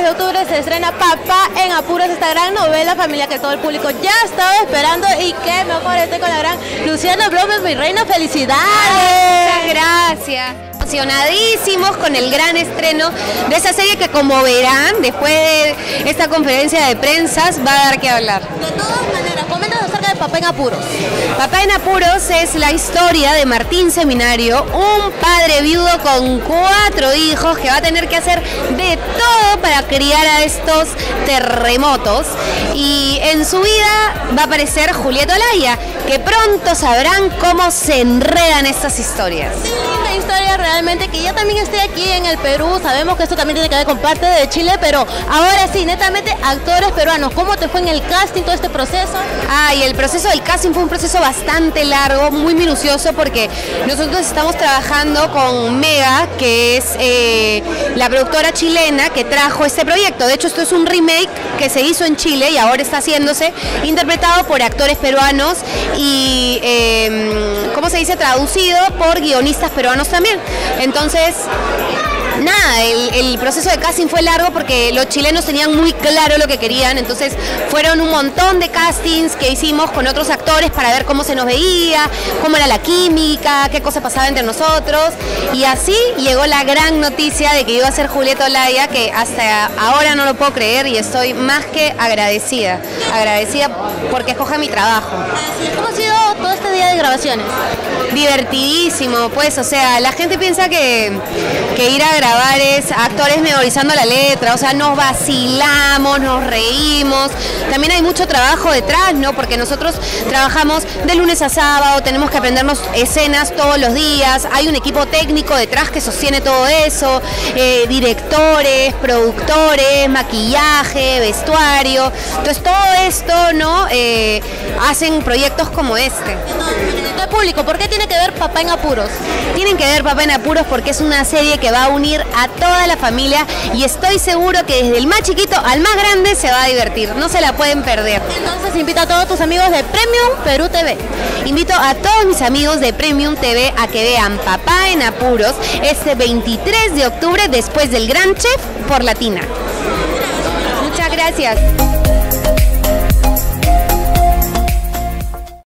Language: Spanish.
23 de octubre se estrena Papá en Apuros, esta gran novela familiar que todo el público ya estaba esperando, y que mejor esté con la gran Luciana Blomberg, mi reina. ¡Felicidades! Ay, muchas gracias. Emocionadísimos con el gran estreno de esa serie que, como verán, después de esta conferencia de prensas, va a dar que hablar. De todas maneras, coméntanos acerca de Papá en Apuros. Papá en Apuros es la historia de Martín Seminario, un padre viudo con 4 hijos que va a tener que hacer de todo para criar a estos terremotos, y en su vida va a aparecer Julieta Olaya, que pronto sabrán cómo se enredan estas historias. Sí, linda historia realmente, que ya también esté aquí en el Perú. Sabemos que esto también tiene que ver con parte de Chile, pero ahora sí, netamente actores peruanos. ¿Cómo te fue en el casting, todo este proceso? Ay, el proceso del casting fue un proceso bastante largo, muy minucioso, porque nosotros estamos trabajando con Mega, que es la productora chilena que trajo este proyecto. De hecho, esto es un remake que se hizo en Chile y ahora está haciéndose, interpretado por actores peruanos y, ¿cómo se dice?, traducido por guionistas peruanos también. Entonces, nada, el proceso de casting fue largo porque los chilenos tenían muy claro lo que querían, entonces fueron un montón de castings que hicimos con otros actores para ver cómo se nos veía, cómo era la química, qué cosa pasaba entre nosotros, y así llegó la gran noticia de que iba a ser Julieta Olaya, que hasta ahora no lo puedo creer y estoy más que agradecida, porque escoge mi trabajo. ¿Cómo ha sido todo este día de grabaciones? Divertidísimo, pues, o sea, la gente piensa que ir a grabar es actores memorizando la letra, o sea, nos vacilamos, nos reímos. También hay mucho trabajo detrás, ¿no? Porque nosotros trabajamos de lunes a sábado, tenemos que aprendernos escenas todos los días, hay un equipo técnico detrás que sostiene todo eso, directores, productores, maquillaje, vestuario, entonces todo esto, ¿no? Hacen proyectos como este. ¿Al público? ¿Por qué tiene que ver Papá en Apuros? Tienen que ver Papá en Apuros porque es una serie que va a unir a toda la familia y estoy seguro que desde el más chiquito al más grande se va a divertir, no se la pueden perder. Entonces invito a todos tus amigos de Premium Perú TV. Invito a todos mis amigos de Premium TV a que vean Papá en Apuros este 23 de octubre después del Gran Chef por Latina. Muchas gracias.